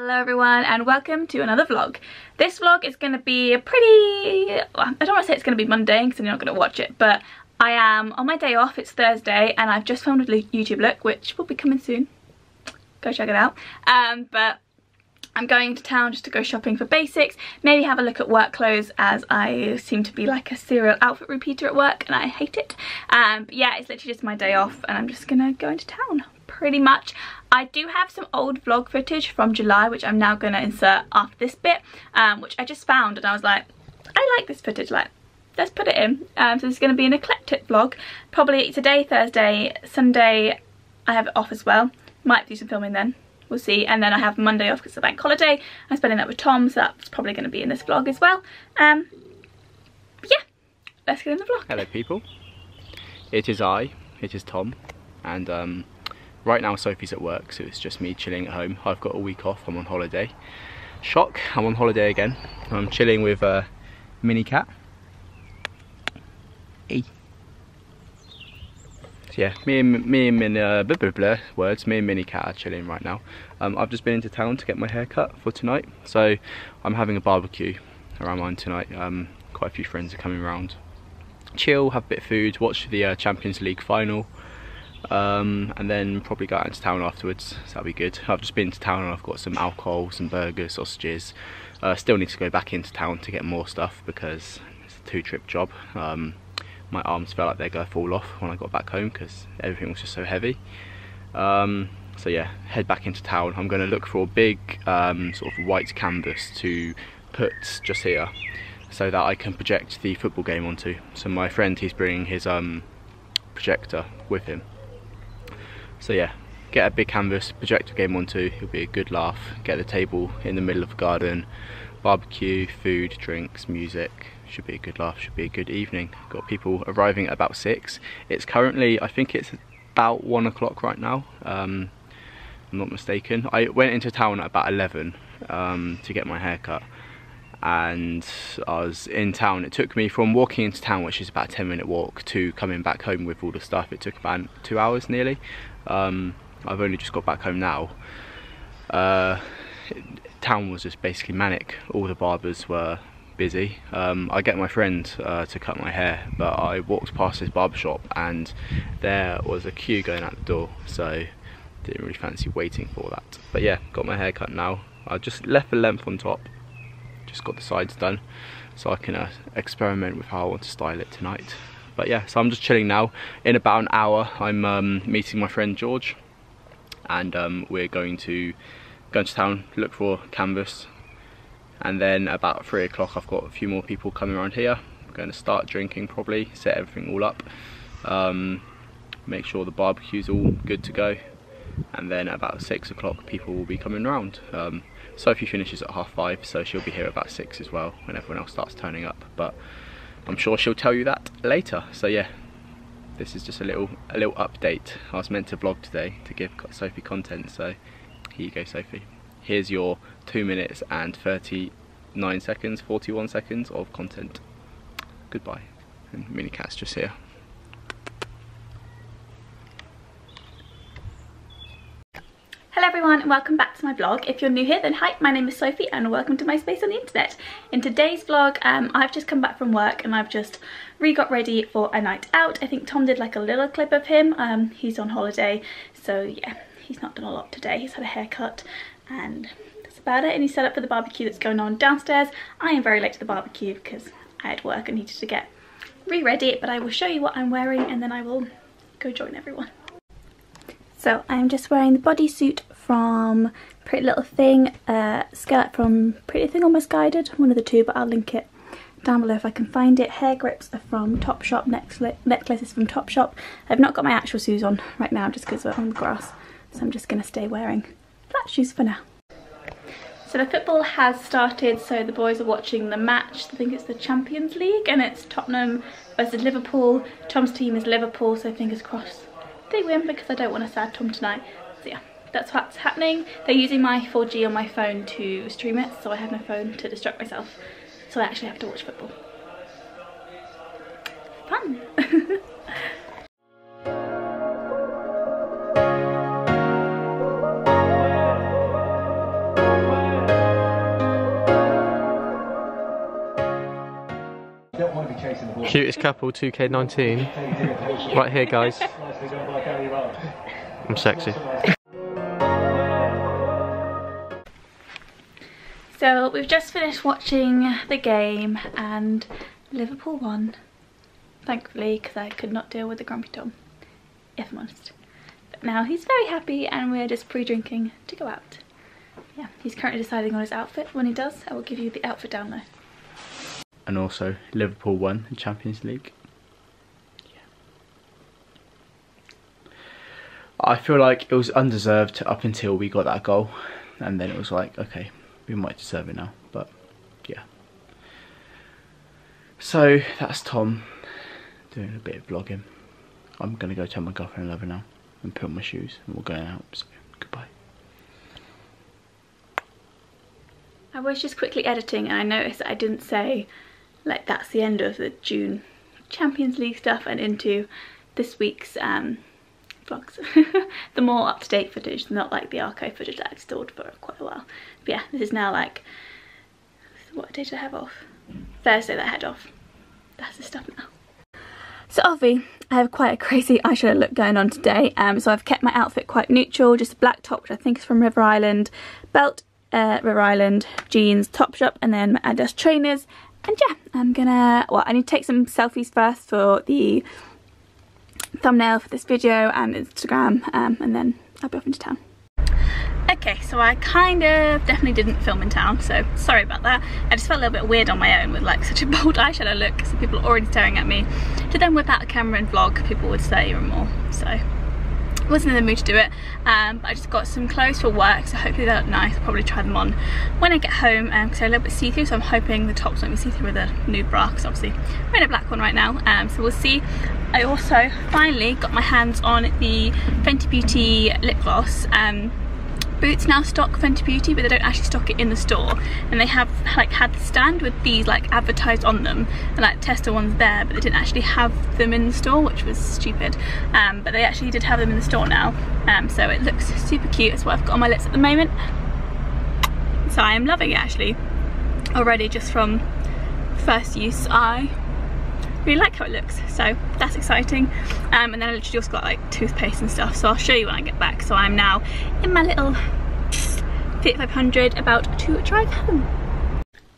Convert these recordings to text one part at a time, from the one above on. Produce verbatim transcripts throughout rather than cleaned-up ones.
Hello everyone and welcome to another vlog. This vlog is going to be a pretty... I don't want to say it's going to be mundane because I'm not going to watch it, but I am on my day off. It's Thursday and I've just filmed a YouTube look which will be coming soon. Go check it out. Um, but I'm going to town just to go shopping for basics, maybe have a look at work clothes as I seem to be like a serial outfit repeater at work and I hate it. Um, but yeah, it's literally just my day off and I'm just going to go into town. Pretty much. I do have some old vlog footage from July which I'm now going to insert after this bit, um, which I just found and I was like, I like this footage, like let's put it in. Um, so this is going to be an eclectic vlog, probably today, Thursday, Sunday I have it off as well, might do some filming then, we'll see, and then I have Monday off because it's a bank holiday. I'm spending that with Tom, so that's probably going to be in this vlog as well. Um, yeah, let's get in the vlog. Hello people, it is I, it is Tom, and um, right now Sophie's at work, so it's just me chilling at home. I've got a week off, I'm on holiday. Shock, I'm on holiday again. I'm chilling with uh, Mini Cat. Hey. So yeah, me and, me and Min, uh, blah, blah, blah, words, me and Mini Cat are chilling right now. Um, I've just been into town to get my hair cut for tonight, so I'm having a barbecue around mine tonight. Um, quite a few friends are coming around. Chill, have a bit of food, watch the uh, Champions League final. Um, and then probably go out into town afterwards, so that'll be good. I've just been to town and I've got some alcohol, some burgers, sausages. Uh, still need to go back into town to get more stuff because it's a two trip job. Um, my arms felt like they're going to fall off when I got back home because everything was just so heavy. Um, so yeah, head back into town. I'm going to look for a big um, sort of white canvas to put just here so that I can project the football game onto. So my friend, he's bringing his um, projector with him. So yeah, get a big canvas, project a game onto, it'll be a good laugh, get the table in the middle of the garden, barbecue, food, drinks, music, should be a good laugh, should be a good evening. Got people arriving at about six. It's currently, I think it's about one o'clock right now, um, I'm not mistaken. I went into town at about eleven um, to get my hair cut. And I was in town, it took me from walking into town, which is about a ten minute walk, to coming back home with all the stuff, it took about two hours nearly. um, I've only just got back home now. Uh, it, town was just basically manic, all the barbers were busy. um, I get my friend uh, to cut my hair, but I walked past this barbershop and there was a queue going out the door, so didn't really fancy waiting for that. But yeah, got my hair cut now, I just left the length on top. Just got the sides done so I can uh, experiment with how I want to style it tonight. But yeah, so I'm just chilling now. In about an hour I'm um, meeting my friend George and um, we're going to go into town, look for canvas, and then about three o'clock I've got a few more people coming around here. We're going to start drinking probably, set everything all up, um, make sure the barbecue's all good to go, and then about six o'clock people will be coming around. Um, Sophie finishes at half five, so she'll be here about six as well when everyone else starts turning up, but I'm sure she'll tell you that later. So yeah, this is just a little a little update. I was meant to vlog today to give Sophie content, so here you go Sophie. Here's your two minutes and thirty-nine seconds, forty-one seconds of content. Goodbye. And Mini Cat's just here. Hello everyone and welcome back to my vlog. If you're new here then hi, my name is Sophie and welcome to my space on the internet. In today's vlog um, I've just come back from work and I've just re-got ready for a night out. I think Tom did like a little clip of him, um, he's on holiday so yeah, he's not done a lot today, he's had a haircut and that's about it, and he's set up for the barbecue that's going on downstairs. I am very late to the barbecue because I had work and needed to get re-ready, but I will show you what I'm wearing and then I will go join everyone. So I'm just wearing the bodysuit from Pretty Little Thing, uh, skirt from Pretty Little Thing or Misguided, one of the two, but I'll link it down below if I can find it. Hair grips are from Topshop, necklaces from Topshop. I've not got my actual shoes on right now just because we're on the grass, so I'm just going to stay wearing flat shoes for now. So the football has started, so the boys are watching the match. I think it's the Champions League and it's Tottenham versus Liverpool. Tom's team is Liverpool, so fingers crossed they win because I don't want to sad Tom tonight. So yeah, that's what's happening. They're using my four G on my phone to stream it, so I have no phone to distract myself, so I actually have to watch football. Fun! Cutest couple, two K nineteen. Right here, guys. I'm sexy. So we've just finished watching the game and Liverpool won, thankfully, because I could not deal with the grumpy Tom, if I'm honest. But now he's very happy and we're just pre-drinking to go out. Yeah, he's currently deciding on his outfit. When he does, I will give you the outfit down there. And also, Liverpool won the Champions League. Yeah. I feel like it was undeserved up until we got that goal. And then it was like, okay, we might deserve it now. But, yeah. So, that's Tom doing a bit of vlogging. I'm going to go tell my girlfriend I love her now and put on my shoes and we're going out. So, goodbye. I was just quickly editing and I noticed that I didn't say, like, that's the end of the June Champions League stuff and into this week's um, vlogs. The more up-to-date footage, not like the archive footage that I've stored for quite a while. But yeah, this is now like, what day did I have off? Thursday that I had off. That's the stuff now. So obviously, I have quite a crazy eyeshadow look going on today. Um, so I've kept my outfit quite neutral, just a black top, which I think is from River Island, belt, Uh, River Island, jeans, Topshop, and then my Adidas trainers. And yeah, I'm gonna, well, I need to take some selfies first for the thumbnail for this video and Instagram, um, and then I'll be off into town. Okay, so I kind of definitely didn't film in town, so sorry about that. I just felt a little bit weird on my own with like such a bold eyeshadow look, so people are already staring at me. To then whip out a camera and vlog, people would stare even more, so. Wasn't in the mood to do it, um, but I just got some clothes for work, so hopefully they look nice. I'll probably try them on when I get home because um, they're a little bit see-through, so I'm hoping the tops won't be see-through with a nude bra because obviously we're in a black one right now, um, so we'll see. I also finally got my hands on the Fenty Beauty lip gloss. Um, Boots now stock Fenty Beauty, but they don't actually stock it in the store, and they have like had the stand with these like advertised on them and like Tesco ones there, but they didn't actually have them in the store, which was stupid, um, but they actually did have them in the store now, um, so it looks super cute. That's what I've got on my lips at the moment, so I am loving it actually already just from first use. I really like how it looks, so that's exciting. Um, and then I literally just got like toothpaste and stuff, so I'll show you when I get back. So I'm now in my little Fiat five hundred about to drive home.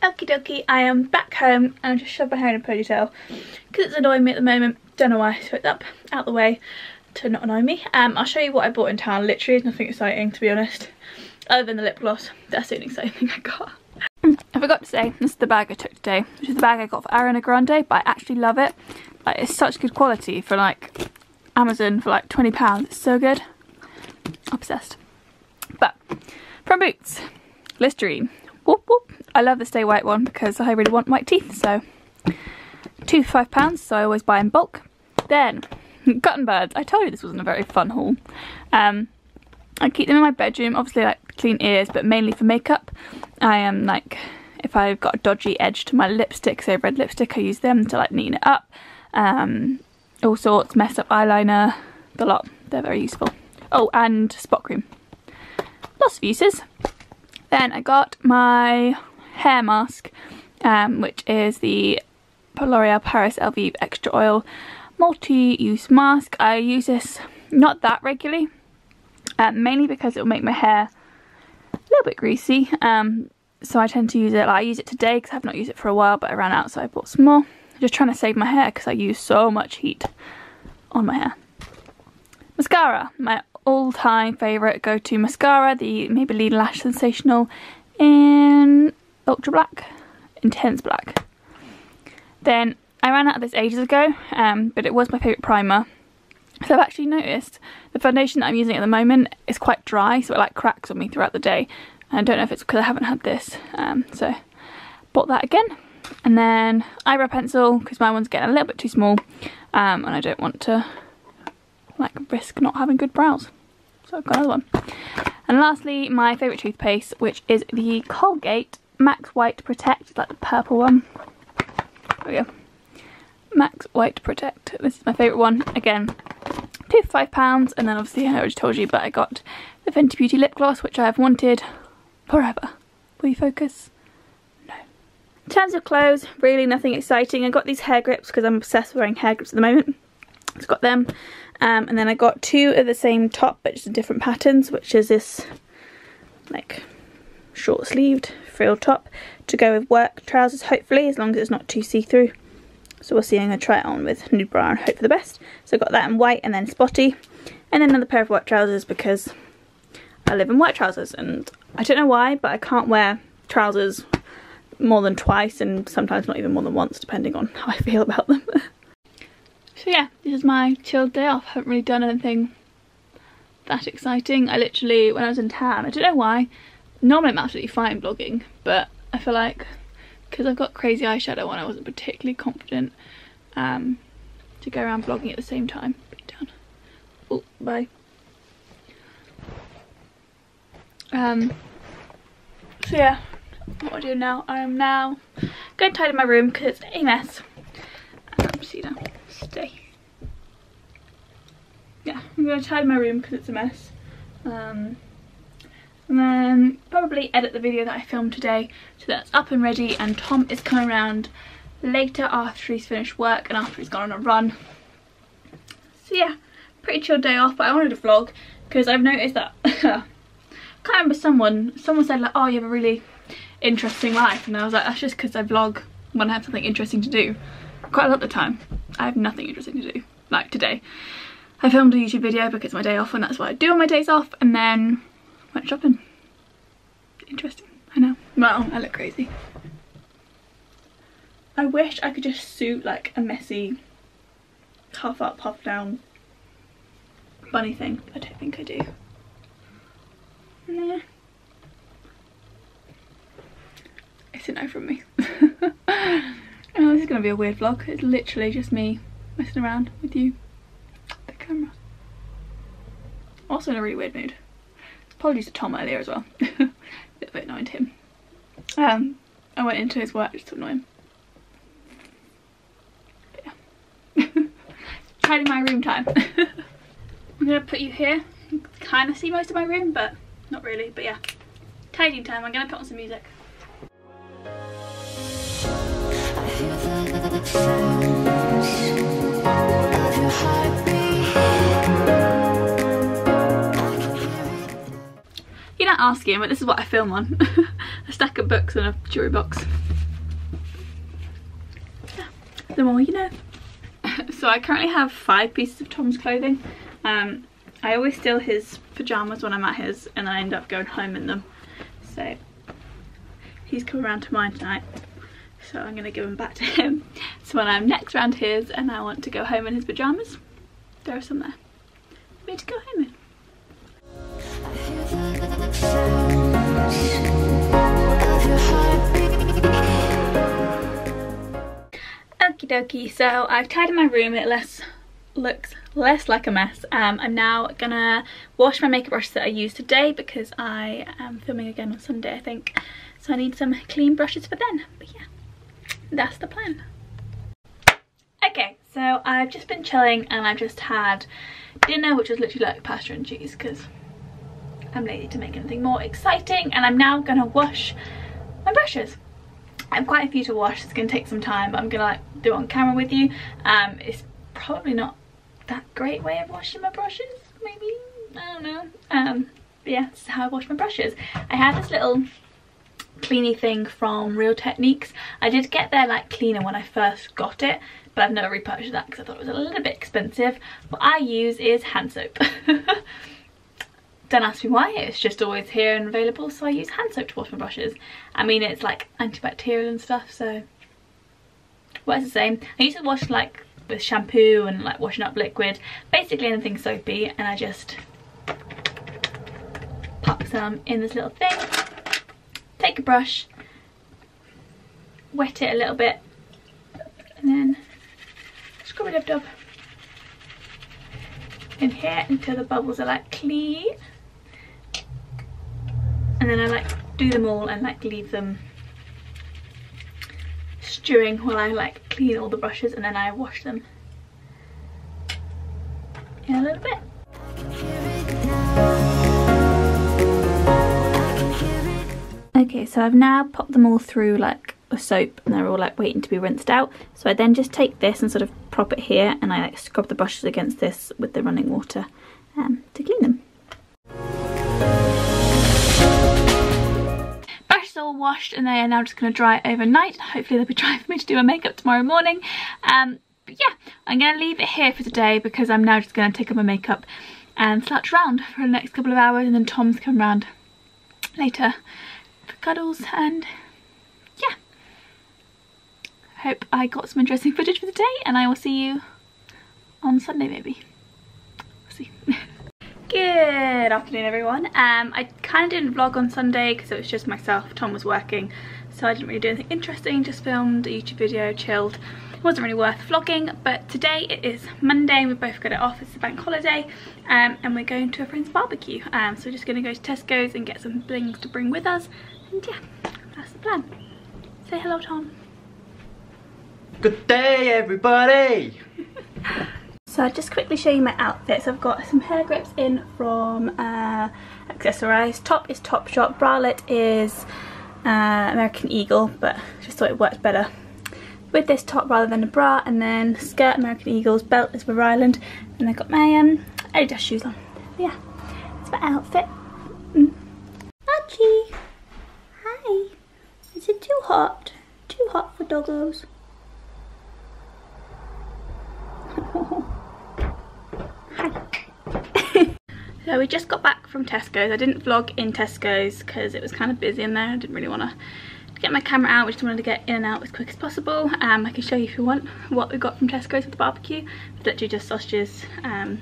Okie dokie, I am back home and I just shoved my hair in a ponytail because it's annoying me at the moment. Don't know why, so it's up out the way to not annoy me. Um, I'll show you what I bought in town. Literally nothing exciting, to be honest, other than the lip gloss. That's the only exciting thing I got. I forgot to say, this is the bag I took today, which is the bag I got for Ariana Grande, but I actually love it. Like, it's such good quality for like Amazon for like twenty pounds. It's so good. Obsessed. But from Boots, Listerine. Whoop whoop. I love the Stay White one because I really want white teeth, so two for five pounds, so I always buy in bulk. Then Cotton Birds. I told you this wasn't a very fun haul. Um I keep them in my bedroom, obviously like clean ears, but mainly for makeup. I am um, like, if I've got a dodgy edge to my lipstick, so red lipstick, I use them to like neaten it up. Um, all sorts, messed up eyeliner, the lot. They're very useful. Oh, and spot cream. Lots of uses. Then I got my hair mask, um, which is the L'Oreal Paris Elvive Extra Oil Multi-Use Mask. I use this not that regularly. Um, mainly because it will make my hair a little bit greasy, um, so I tend to use it. Like, I use it today because I've not used it for a while, but I ran out, so I bought some more. I'm just trying to save my hair because I use so much heat on my hair. Mascara, my all-time favourite go-to mascara, the Maybelline Lash Sensational in Ultra Black, Intense Black. Then I ran out of this ages ago, um, but it was my favourite primer. So I've actually noticed the foundation that I'm using at the moment is quite dry, so it like cracks on me throughout the day. And I don't know if it's because I haven't had this, um, so bought that again. And then eyebrow pencil, because my one's getting a little bit too small, um, and I don't want to like risk not having good brows. So I've got another one. And lastly, my favourite toothpaste, which is the Colgate Max White Protect, like the purple one. There we go. Max White Protect. This is my favourite one. Again, two for five pounds. And then obviously I already told you, but I got the Fenty Beauty lip gloss, which I have wanted forever. Will you focus? No. In terms of clothes, really nothing exciting. I got these hair grips because I'm obsessed with wearing hair grips at the moment. I've got them. Um, and then I got two of the same top, but just in different patterns, which is this like short sleeved frill top to go with work trousers, hopefully, as long as it's not too see-through. So we'll see. I'm going to try it on with nude bra and hope for the best. So I got that in white and then spotty. And then another pair of white trousers because I live in white trousers. And I don't know why, but I can't wear trousers more than twice, and sometimes not even more than once, depending on how I feel about them. So yeah, this is my chilled day off. I haven't really done anything that exciting. I literally, when I was in town, I don't know why, normally I'm absolutely fine vlogging, but I feel like because I've got crazy eyeshadow on, I wasn't particularly confident um, to go around vlogging at the same time. Put it down. Oh, bye. Um, so yeah, what I do now, I am now going to tidy my room because it's a mess. Um, see now. Stay. Yeah, I'm going to tidy my room because it's a mess. Um, and then probably edit the video that I filmed today, so that's up and ready, and Tom is coming around later after he's finished work and after he's gone on a run. So yeah, pretty chill day off, but I wanted to vlog because I've noticed that I can't remember someone, someone said like, oh, you have a really interesting life, and I was like, that's just because I vlog when I have something interesting to do. Quite a lot of the time I have nothing interesting to do. Like today I filmed a YouTube video because it's my day off, and that's what I do on my days off, and then went shopping. Interesting, I know. Well, I look crazy. I wish I could just suit like a messy half up half down bunny thing. I don't think I do. Nah. It's a no from me. Oh, this is going to be a weird vlog. It's literally just me messing around with you, the camera. Also in a really weird mood. Apologies to Tom earlier as well. A little bit annoyed him. Um, I went into his work just to annoy him. But yeah. Tidy my room time. I'm going to put you here. You can kind of see most of my room, but not really. But yeah, tidying time. I'm going to put on some music. You're not asking, but this is what I film on. A stack of books and a jewelry box. Yeah, the more you know. So I currently have five pieces of Tom's clothing. Um, I always steal his pyjamas when I'm at his, and I end up going home in them. So he's coming around to mine tonight. So I'm going to give them back to him. So when I'm next round his and I want to go home in his pyjamas, there are some there for me to go home in. Okie dokie, so I've tidied my room. It less looks less like a mess. Um, I'm now going to wash my makeup brushes that I used today because I am filming again on Sunday, I think. So I need some clean brushes for then. But yeah. That's the plan. Okay, so I've just been chilling and I've just had dinner, which was literally like pasta and cheese because I'm lazy to make anything more exciting, and I'm now gonna wash my brushes. I have quite a few to wash. It's gonna take some time, but I'm gonna like do it on camera with you. Um, it's probably not that great way of washing my brushes, maybe, I don't know. Um, but yeah, this is how I wash my brushes. I have this little cleany thing from Real Techniques. I did get their like cleaner when I first got it, but I've never repurchased that because I thought it was a little bit expensive. What I use is hand soap. Don't ask me why, it's just always here and available, so I use hand soap to wash my brushes. I mean, it's like antibacterial and stuff, so well, it's the same. I used to wash like with shampoo and like washing up liquid, basically anything soapy, and I just pop some in this little thing. Take a brush, wet it a little bit, and then scrub it up in here until the bubbles are like clean, and then I like do them all and like leave them stewing while I like clean all the brushes, and then I wash them in a little bit. Okay, so I've now popped them all through like of soap and they're all like waiting to be rinsed out. So I then just take this and sort of prop it here, and I like scrub the brushes against this with the running water um, to clean them. Brushes all washed and they are now just going to dry overnight. Hopefully they'll be dry for me to do my makeup tomorrow morning. Um, but yeah, I'm going to leave it here for today because I'm now just going to take up my makeup and slouch round for the next couple of hours, and then Tom's come round later for cuddles. And yeah, hope I got some interesting footage for the day, and I will see you on Sunday maybe. We'll see. Good afternoon everyone. Um, I kind of didn't vlog on Sunday because it was just myself. Tom was working, so I didn't really do anything interesting, just filmed a YouTube video, chilled. Wasn't really worth vlogging, but today it is Monday and we both got it off. It's the bank holiday, um, and we're going to a friend's barbecue. Um, so we're just going to go to Tesco's and get some things to bring with us, and yeah, that's the plan. Say hello, Tom. Good day, everybody. So I'll just quickly show you my outfits. I've got some hair grips in from uh, Accessorize. Top is Topshop. Bralette is uh, American Eagle, but just thought it worked better with this top rather than a bra. And then skirt, American Eagles. Belt is River Island, and I got my um, Adidas shoes on. So yeah, that's my outfit. Mm. Archie, hi. Is it too hot? Too hot for doggos? Hi. So we just got back from Tesco's. I didn't vlog in Tesco's because it was kind of busy in there. I didn't really want to get my camera out, we just wanted to get in and out as quick as possible. Um, I can show you if you want what we got from Tesco's for the barbecue. It's literally just sausages, um,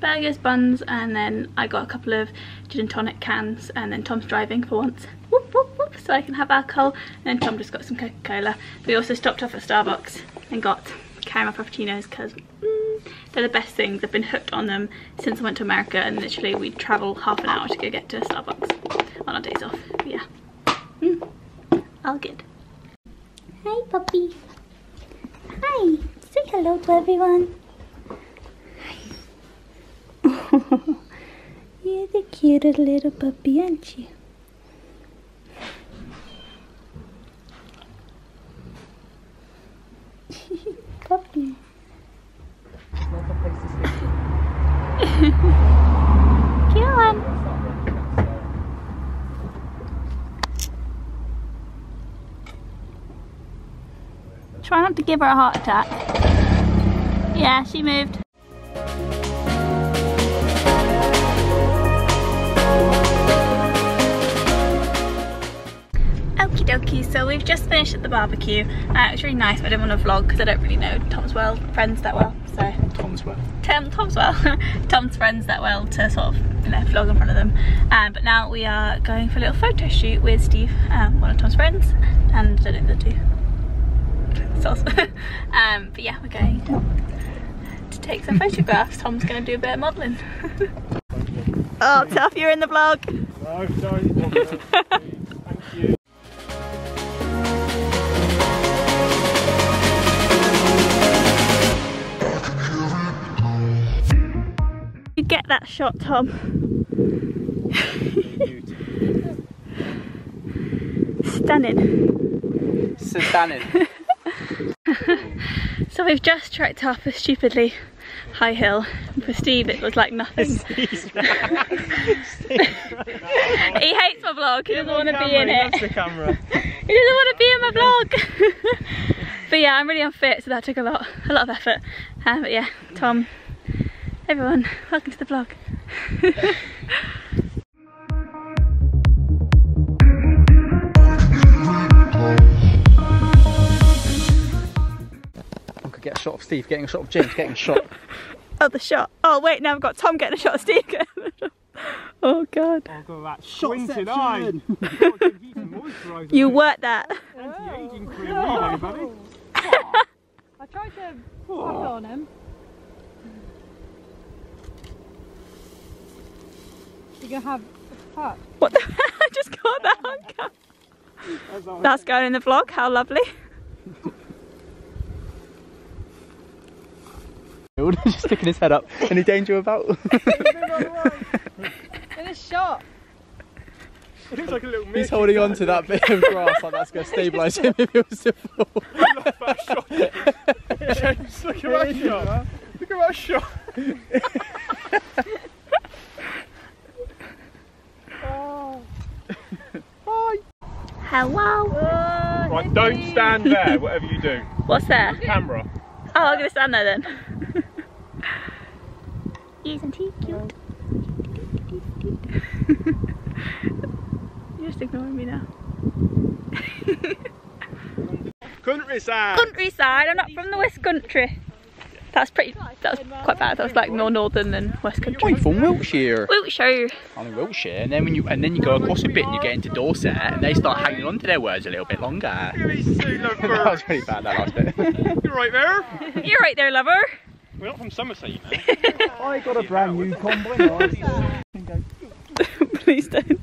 burgers, buns, and then I got a couple of gin and tonic cans, and then Tom's driving for once, whoop, whoop, whoop, so I can have alcohol, and then Tom just got some Coca-Cola. We also stopped off at Starbucks and got caramel frappuccinos because mm, they're the best things. I've been hooked on them since I went to America, and literally we travel half an hour to go get to Starbucks on our days off, but yeah. Mm. All good. Hi, puppy. Hi. Say hello to everyone. Hi. You're the cutest little puppy, aren't you? Puppy. Go on. Try not to give her a heart attack. Yeah, she moved. Okie dokie, so we've just finished at the barbecue. Uh, it was really nice, but I didn't want to vlog because I don't really know Tom's well, friends that well. So Tom's well. Tom, Tom's well. Tom's friends that well to sort of, you know, vlog in front of them. Um, but now we are going for a little photo shoot with Steve, um, one of Tom's friends, and I don't know the two. um, but yeah, we're going to, to take some photographs. Tom's going to do a bit of modelling. Oh, tough, you're in the vlog. No, sorry. Thank you. You get that shot, Tom. Stunning. Stunning. So we've just trekked up a stupidly high hill. For Steve it was like nothing. Steve's right. Steve's right. He hates my vlog, he doesn't want to be in it. He doesn't want to be in my vlog. But yeah, I'm really unfit, so that took a lot a lot of effort. Um, but yeah, Tom, everyone, welcome to the vlog. Get a shot of Steve, getting a shot of James, getting a shot. Oh, the shot. Oh, wait, now I've got Tom getting a shot of Steve. Oh, God. Oh, God, that squinted eye. You worked that. Anti-aging cream, you know, buddy. I tried to put on him. You're going to have a puck. What the hell? I just got that on camera. That's going in the vlog. How lovely. Just sticking his head up. Any danger about? In a shot. He looks like a little He's holding on to that bit of grass like that's going to stabilise him if he was to fall. I love that shot. James, look at that shot. Look at that shot. Oh. Hi. Hello. Uh, right, don't stand there, whatever you do. What's there? Camera. Oh, I'm going to stand there then. Isn't he cute? You're just ignoring me now. Countryside! Countryside, I'm not from the West Country. That's pretty, that was quite bad. That was like more northern than West Country. You're from Wiltshire. Wiltshire. I'm in Wiltshire, and then when you and then you go across a bit and you get into Dorset, and they start hanging on to their words a little bit longer. That was pretty bad, that last bit. You're right there. You're right there, lover. We're not from Somerset, you know. I got a brand new combo. Please don't.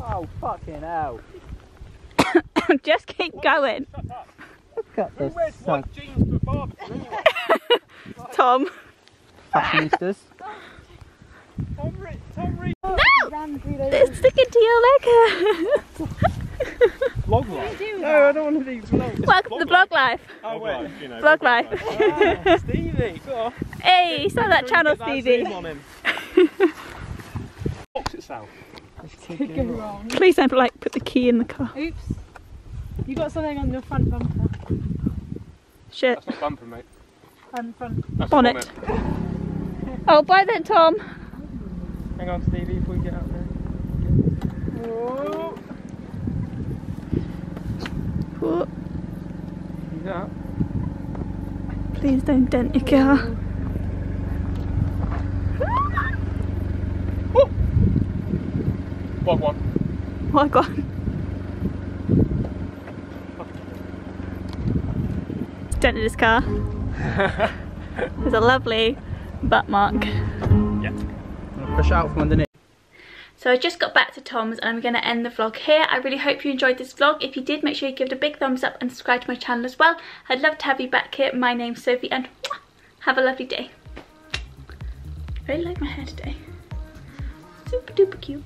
Oh, fucking hell. Just keep what? going. Shut up. Look at Who this. White jeans for barbecue anyway? Tom. Fashionistas. Tom Reed. Tom Reed. No! They're sticking to your leg. Vlog life? No, I don't want to do vlogs. Welcome to vlog life. Oh, well, you know. Vlog life. Wow, Stevie, go on. Hey, start that channel, Stevie. Box itself. Please don't like put the key in the car. Oops. You got something on your front bumper. Shit. That's not bumper, mate. Um, front. That's bonnet. bonnet. Oh, bye then, Tom. Hang on, Stevie, before we get out there. Whoa. What? Yeah. Please don't dent your car. Oh. Walk one. Walk one. Dented his car. There's a lovely butt mark. Yeah. I'll push it out from underneath. So I just got back to Tom's and I'm going to end the vlog here. I really hope you enjoyed this vlog. If you did, make sure you give it a big thumbs up and subscribe to my channel as well. I'd love to have you back here. My name's Sophie and have a lovely day. I really like my hair today. Super duper cute.